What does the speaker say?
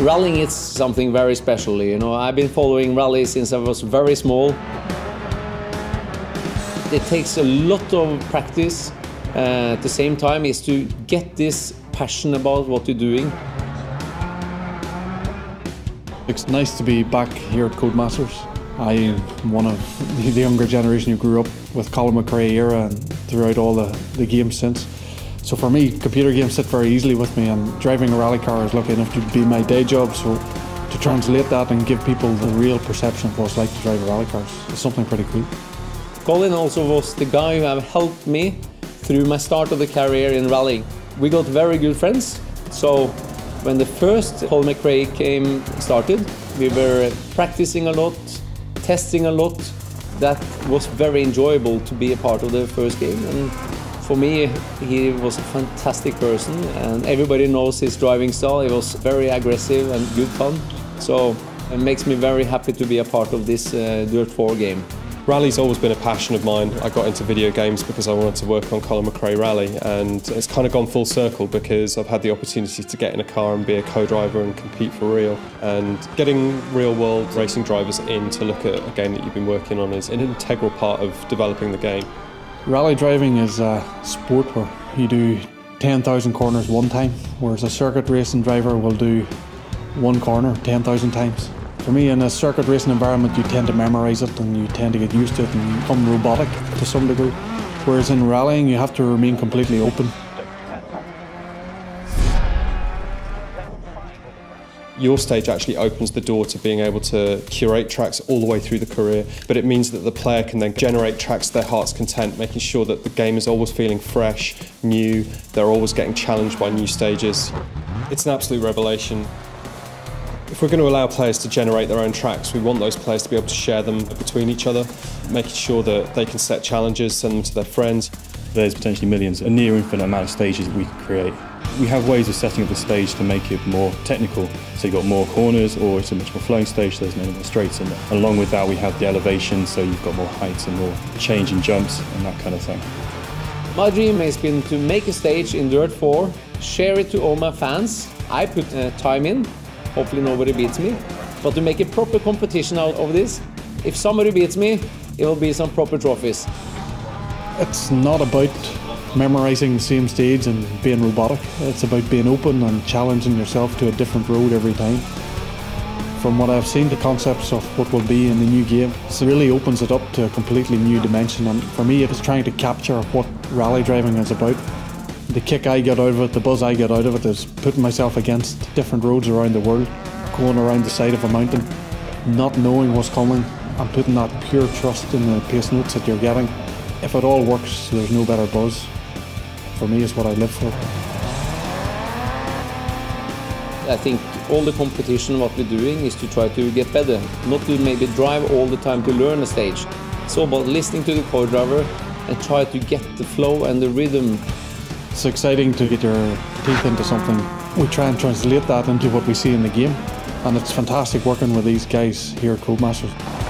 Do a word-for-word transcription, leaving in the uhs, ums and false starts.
Rallying is something very special, you know. I've been following rally since I was very small. It takes a lot of practice. Uh, at the same time, is to get this passion about what you're doing. It's nice to be back here at Codemasters. I am one of the younger generation who grew up with Colin McRae era and throughout all the, the games since. So for me, computer games sit very easily with me, and driving a rally car is lucky enough to be my day job, so to translate that and give people the real perception of what it's like to drive a rally car is something pretty cool. Colin also was the guy who helped me through my start of the career in rallying. We got very good friends, so when the first Colin McRae came started, we were practicing a lot, testing a lot. That was very enjoyable to be a part of the first game. And for me, he was a fantastic person, and everybody knows his driving style. He was very aggressive and good fun, so it makes me very happy to be a part of this uh, DiRT four game. Rally's always been a passion of mine. I got into video games because I wanted to work on Colin McRae Rally, and it's kind of gone full circle because I've had the opportunity to get in a car and be a co-driver and compete for real. And getting real-world racing drivers in to look at a game that you've been working on is an integral part of developing the game. Rally driving is a sport where you do ten thousand corners one time, whereas a circuit racing driver will do one corner ten thousand times. For me, in a circuit racing environment, you tend to memorise it and you tend to get used to it and you become robotic to some degree, whereas in rallying you have to remain completely open. Your stage actually opens the door to being able to curate tracks all the way through the career, but it means that the player can then generate tracks to their heart's content, making sure that the game is always feeling fresh, new, they're always getting challenged by new stages. It's an absolute revelation. If we're going to allow players to generate their own tracks, we want those players to be able to share them between each other, making sure that they can set challenges, send them to their friends. There's potentially millions, a near infinite amount of stages that we can create. We have ways of setting up the stage to make it more technical, so you've got more corners, or it's a much more flowing stage, so there's no more straights in there. And along with that, we have the elevation, so you've got more heights and more change in jumps and that kind of thing. My dream has been to make a stage in DiRT four, share it to all my fans. I put uh, time in, hopefully nobody beats me, but to make a proper competition out of this. If somebody beats me, it will be some proper trophies. It's not about memorising the same stage and being robotic. It's about being open and challenging yourself to a different road every time. From what I've seen, the concepts of what will be in the new game, it really opens it up to a completely new dimension, and for me it was trying to capture what rally driving is about. The kick I get out of it, the buzz I get out of it is putting myself against different roads around the world, going around the side of a mountain, not knowing what's coming, and putting that pure trust in the pace notes that you're getting. If it all works, there's no better buzz. For me, it's what I live for. I think all the competition, what we're doing is to try to get better, not to maybe drive all the time to learn a stage. It's all about listening to the co-driver and try to get the flow and the rhythm. It's exciting to get your teeth into something. We try and translate that into what we see in the game, and it's fantastic working with these guys here at Codemasters.